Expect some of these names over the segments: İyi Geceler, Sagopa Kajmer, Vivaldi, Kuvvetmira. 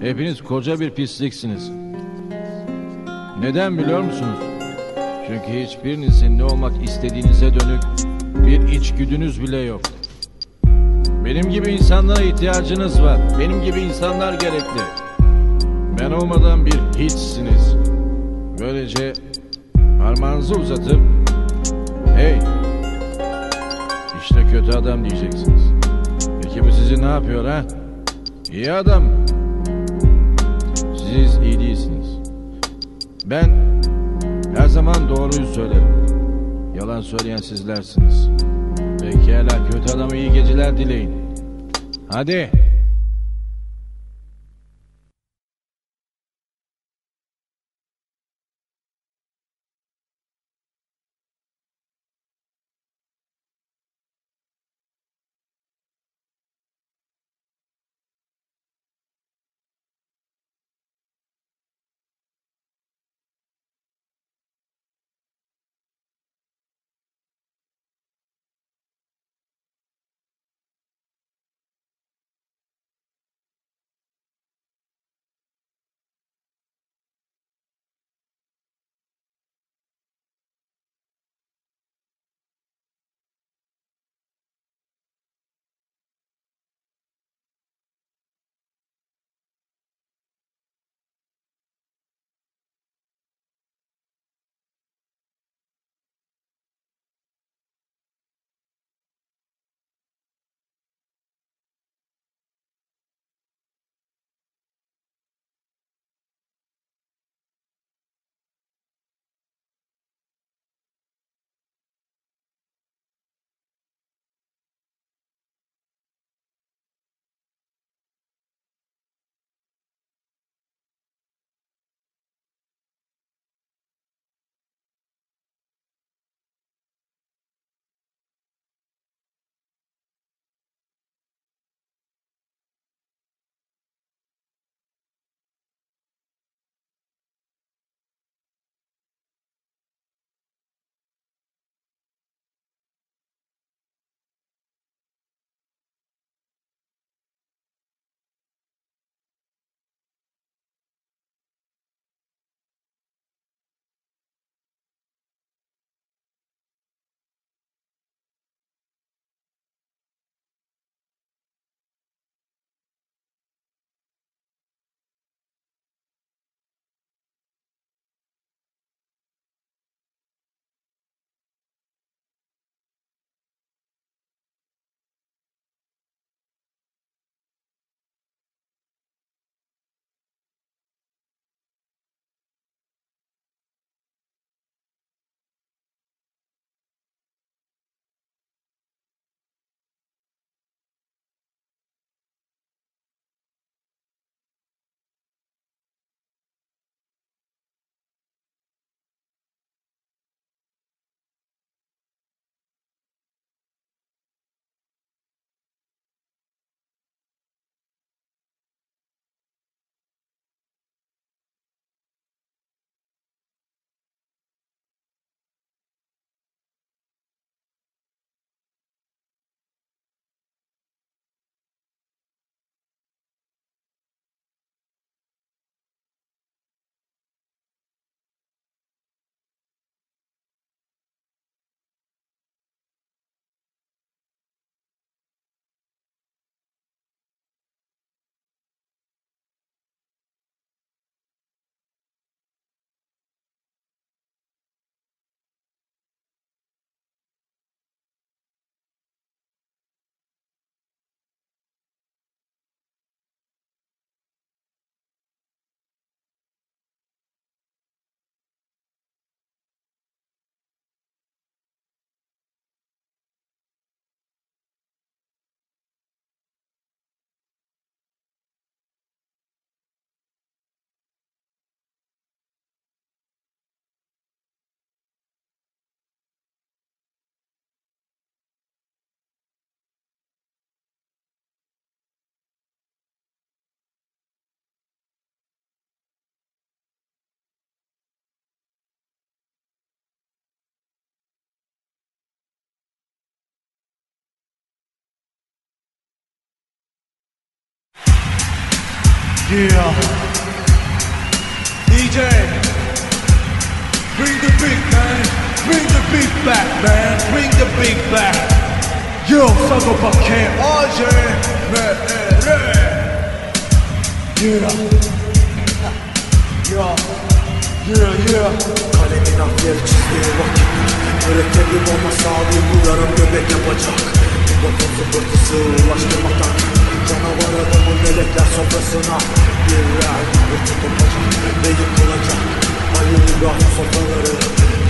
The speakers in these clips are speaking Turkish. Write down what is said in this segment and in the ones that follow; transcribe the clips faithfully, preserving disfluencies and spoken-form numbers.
Hepiniz koca bir pisliksiniz. Neden biliyor musunuz? Çünkü hiçbirinizin ne olmak istediğinize dönük bir içgüdünüz bile yok. Benim gibi insanlara ihtiyacınız var. Benim gibi insanlar gerekli. Ben olmadan bir hiçsiniz. Böylece parmağınızı uzatıp hey, işte kötü adam diyeceksiniz. Peki bu sizi ne yapıyor ha? İyi adam. Siz iyi değilsiniz. Ben her zaman doğruyu söylerim. Yalan söyleyen sizlersiniz. Pekala, kötü adama iyi geceler dileyin. Hadi. Yeah. D J, bring the beat, man. Bring the beat back, man. Bring the beat back. Yo, Sagopa Kajmer. Yeah. Yeah. Yeah, yeah. Kalemin af yer çizdiği vakit öğretelim ama sağlığı bu yarım göbek yapacak. Bakın zımbırtısı ulaştırmaktan canavar adamın melekler sofrasına birer gibi tutulacak ve yıkılacak. Hayırlar sofraları,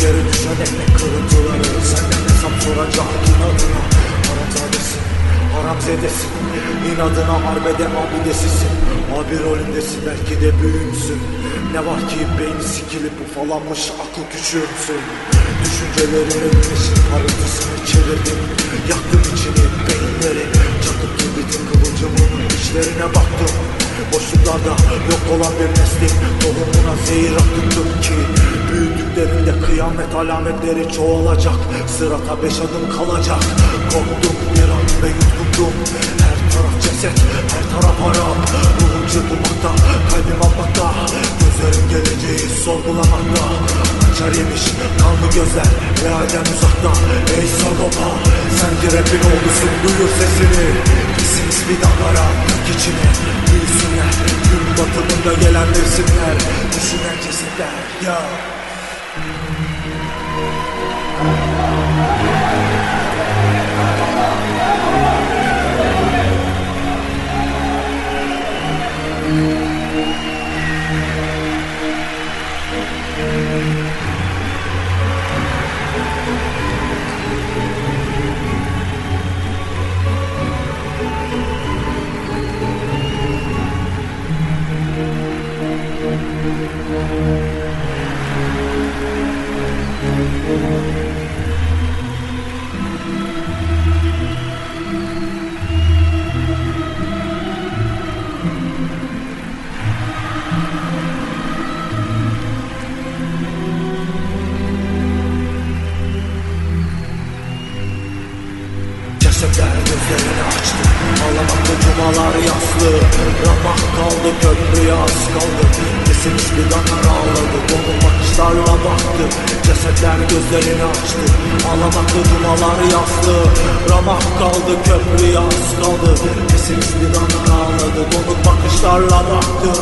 geri düşen ekmek kırıntıları senden hesap soracak inadına. Haramzadesin, haramzedesin, inadına arbede abidesisin. Abi rolündesin, belki de büyümsün. Ne var ki beyni sikilip ufalanmış akıl küçüğümsün. Düşüncelerinin eşit parıltısını çevirdim, yaktım içini, beyinleri çakıp kibritin kıvılcımının içlerine baktım. Boşluklarda yok olan bir neslim tohumuna zehir attım ki büyüdüklerinde kıyamet alametleri çoğalacak. Sırata beş adım kalacak. Korktum bir an ve yutkundum. Her taraf ceset, her taraf harap. Ruhum çırpılmakta, kalbim atmakta. Gözlerim geleceği sorgulamakta. Açar yemiş kanlı gözler, realden uzakta. Ey Sagopa, sen ki rapin oldusun, duyur sesini. Pisimiz fidanlara, kırk içine büyüsünler. Gün batımında gelen mevsimler, düşünen cesetler. Ya Çeşitler gözlerini açtı, ağlamaklı cumalar yaslı. Ramak kaldı, köprüye az kaldı. Kesilmiş bir danar ağladı, dolu bakışlarla baktı. Cesetler gözlerini açtı, ağlamaklı cumalar yaslı. Ramak kaldı, köprüye az kaldı. Kesilmiş bir danar ağladı, dolu bakışlarla baktı.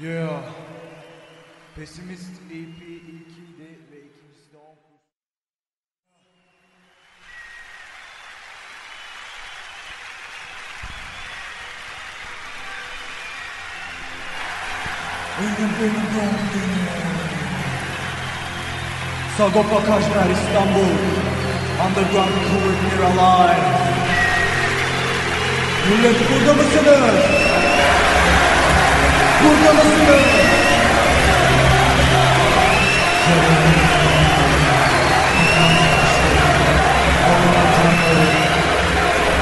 Yeah. Pessimist E P ilkiydi ve ikincisi de on. Benim benim doğum günüm. Sagopa Kajmer, İstanbul. Underground Kuvvetmira Live. Millet, burada mısınız? Burada mısınız?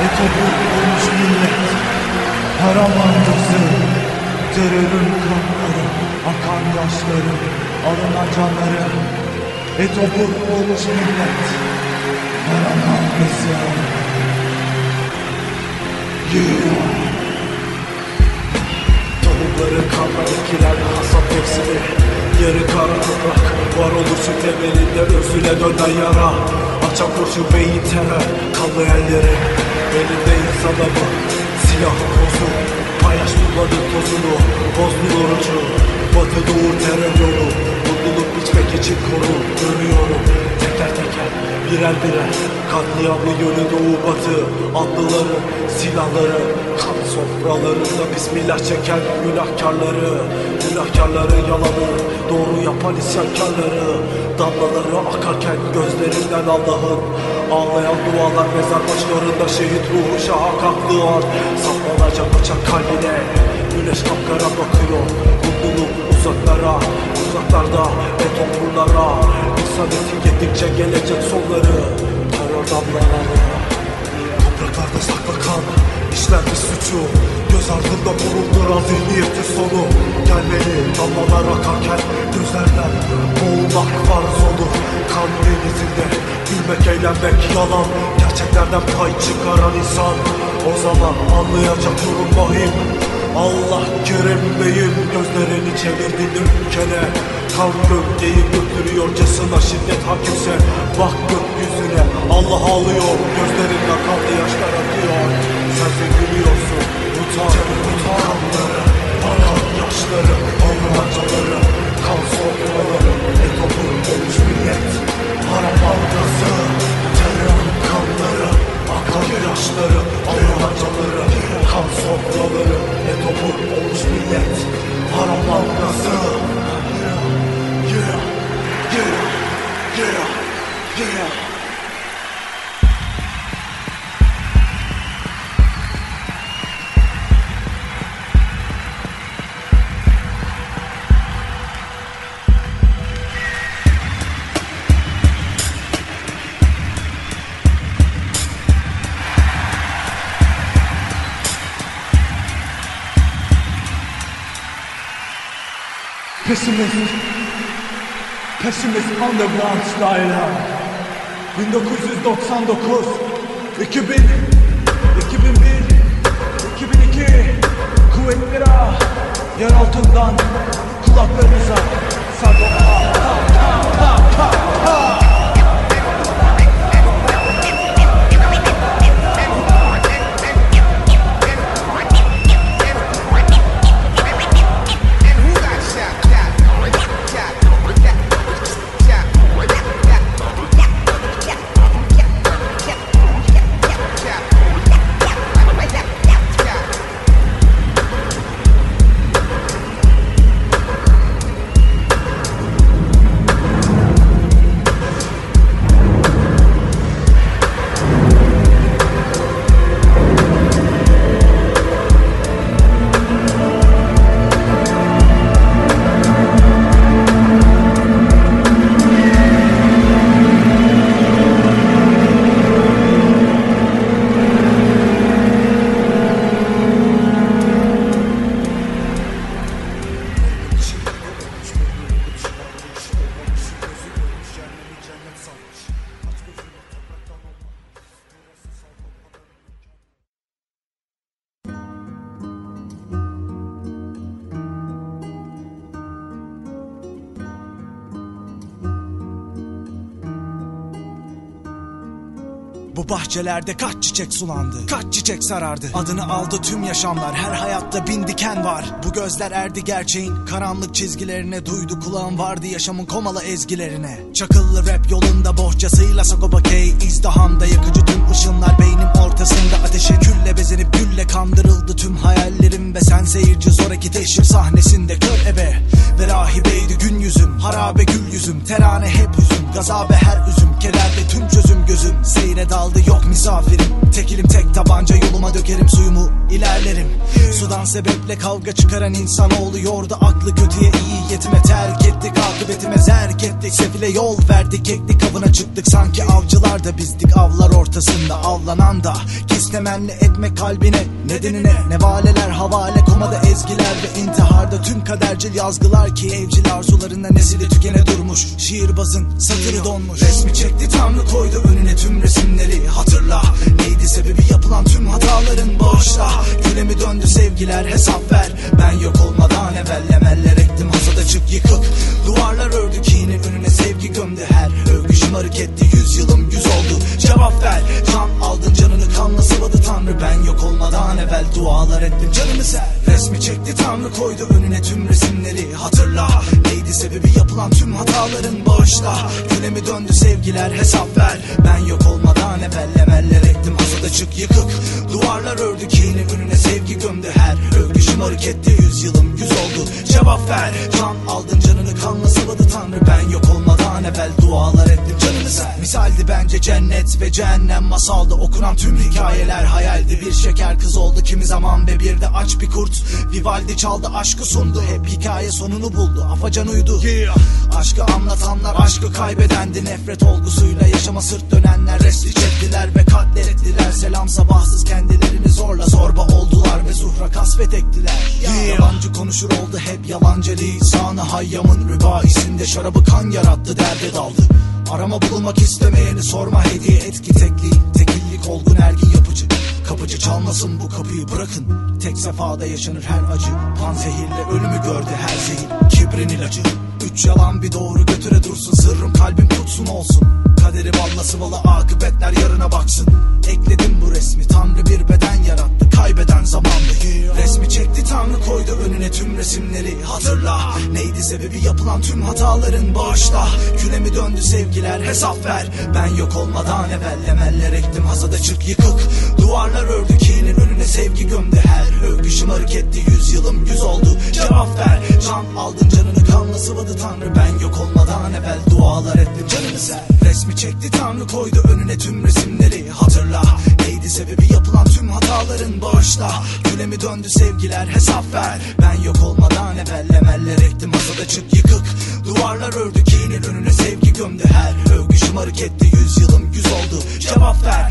Ne topuk olmuş millet, haram amcası, terörün kanları, akan yaşları, alınan canları. Ne topuk olmuş millet, haram amcası. Yeah. Kanla etkiler hasap hepsini, yeri kara toprak. Var olursun temelinde özüne dönen yara. Açan kurşun beyin terer kanlı elleri. Elinde insan adamı, silahı kozu. Paylaş bulmadık tozunu, bozmuyor ucu. Batı doğur terör yolu, mutluluk biçmek için koru. Dönüyorum teker teker, birer birer. Katliamlı yönü doğu batı, atlıları, silahları. Kan sofralarında bismillah çeken günahkarları, günahkarları yalanı, doğru yapan isyankarları. Damlaları akarken gözlerinden Allah'ın, ağlayan dualar mezar başlarında şehit ruhu şaha kalktığı an. Saplanacak bıçak kalbine, güneş kapkara bakıyor. Mutluluk uzaklara, uzaklarda ve toplumlara. İnsan eti gittikçe gelecek sonları, terör damlaları. Topraklarda saklı kan, işlenmiş suçu, göz ardında bulunduran zihniyetin sonu. Gelmeli damlalar akarken gözlerden boğulmak farz olur. Kan denizinde gülmek, eğlenmek yalan, gerçeklerden pay çıkaran insan o zaman anlayacak durum vahim. Allah Kerim Bey'im, gözlerini çevirdiğin ülkene, kan gövdeyi götürüyorcasına şiddet hakimse bak gökyüzüne. Allah ağlıyor, gözlerinden kanlı yaşlar akıyor. Sen de gülüyorsun, utan, utan kanları, bakan yaşları, anlamacaları, kan soğukları, ne topur olmuş millet, para bankası, terör kanları, akan yaşları, anlamacaları, kan soğukları, ne topur olmuş millet, para bankası. Yeah, yeah, yeah, yeah, yeah. Pessimist, pessimist underground style'a bin dokuz yüz doksan dokuz, iki bin, iki bin bir, iki bin iki Kuvvetmira yer altından kulaklarınıza Sagopa Kajmer. Bu bahçelerde kaç çiçek sulandı, kaç çiçek sarardı. Adını aldı tüm yaşamlar, her hayatta bin diken var. Bu gözler erdi gerçeğin karanlık çizgilerine, duydu kulağım vardı yaşamın komalı ezgilerine. Çakıllı rap yolunda bohçasıyla Sagopa Kej, izdihamda yakıcı tüm ışınlar beynim ortasında. Ateşe külle bezenip gülle kandırıldı tüm hayallerim ve sen seyirci zoraki teşhir sahnesinde kör ebe. Ve rahibeydi gün yüzüm, harabe gül yüzüm, terane hep üzüm, gazabe her üzüm, kederde tüm çözüm gözüm. Seyre daldı yok misafirim, tekilim tek tabanca, yoluma dökerim suyumu ilerlerim. Sudan sebeple kavga çıkaran insanoğlu yordu aklı, kötüye iyi yetime terk ettik, akıbetime zerk ettik. Sefile yol verdik, keklik avına çıktık, sanki avcılar da bizdik. Avlar ortasında avlanan da kisnemenle etmek kalbine nedenine. Nevaleler havale, komada ezgiler ve intiharda tüm kadercil yazgılar ki evcil arzularında nesili tükene durmuş. Şiirbazın satırı donmuş, resmi çekti Tanrı koydu önüne tüm resimleri. Hatırla neydi sebebi yapılan tüm hataların, bağışla. Güle mi döndü sevgiler, hesap ver. Ben yok olmadan evvel emeller ektim, hasada çık yıkık duvarlar ördü, kinin önüne sevgi gömdü. Her övgü şımarık etti, yüz yılım yüz oldu. Cevap ver, can aldın canını kanla sıvadı Tanrı. Ben yok olmadan evvel dualar ettim, canımı ser. Resmi çekti Tanrı koydu önüne tüm resimleri. Hatırla neydi sebebi yapılan tüm hataların, bağışla. Güle mi döndü sevgiler, hesap ver. Ben yok olmadan evvel emeller ektim, hasada çık yıkık duvarlar ördü, kinin önüne sevgi gömdü. Her övgü şımarık etti, yüz yılım yüz oldu. Cevap ver, can aldın canını kanla sıvadı Tanrı. Ben yok olmadan evvel dualar ettim, canımı ser. Misaldi bence cennet ve cehennem, masaldı okunan tüm hikayeler hayaldi. Bir şeker kız oldu kimi zaman ve bir de aç bir kurt. Vivaldi çaldı aşkı sundu, hep hikaye sonunu buldu, afacan uydu. yeah. Aşkı anlatanlar aşkı kaybedendi, nefret olgusuyla yaşama sırt dönenler resli çektiler ve katlettiler. Selam sabahsız kendilerini zorla zorba fesfettiler. Yabancı konuşur oldu hep yalancı lisanı, hayyamın rübaisinde şarabı kan yarattı, derde daldı. Arama bulmak istemeyeni sorma, hediye etki tekli, tekillik olgun ergin yapıcı. Kapıcı çalmasın bu kapıyı bırakın, tek sefada yaşanır her acı. Panzehirle ölümü gördü her zehir, kibrin ilacı. Üç yalan bir doğru götüre dursun, sırrım kalbim tutsun olsun. Kaderim Allah sıvalı, akıbetler yarına baksın. Ekledim bu resmi, Tanrı bir beden yarattı, kaybeden zamandı. Resmi çekti Tanrı, koydu önüne tüm resimleri. Hatırla neydi sebebi, yapılan tüm hataların bağışla. Güne mi döndü sevgiler, hesap ver. Ben yok olmadan evvel lemeller ektim, hazada çık yıkık. Duvarlar ördü kinin önüne, sevgi gömdü her övgü. Şımarık etti yüzyılım, yüz oldu cevap ver. Can aldın canını, kanla sıvadı Tanrı. Ben yok olmadan evvel dualar ettim, canını ser. Resmi çekti Tanrı, koydu önüne tüm resimleri. Hatırla neydi sebebi, yapılan tüm hataların bağışla. Güne mi döndü sevgiler, hesap ver. Ben yok olmadan evvel lemeller ektim, masada çık yıkık. Duvarlar ördü kinin önüne, sevgi gömdü her övgü. Şımarık etti yüzyılım, yüz oldu cevap ver.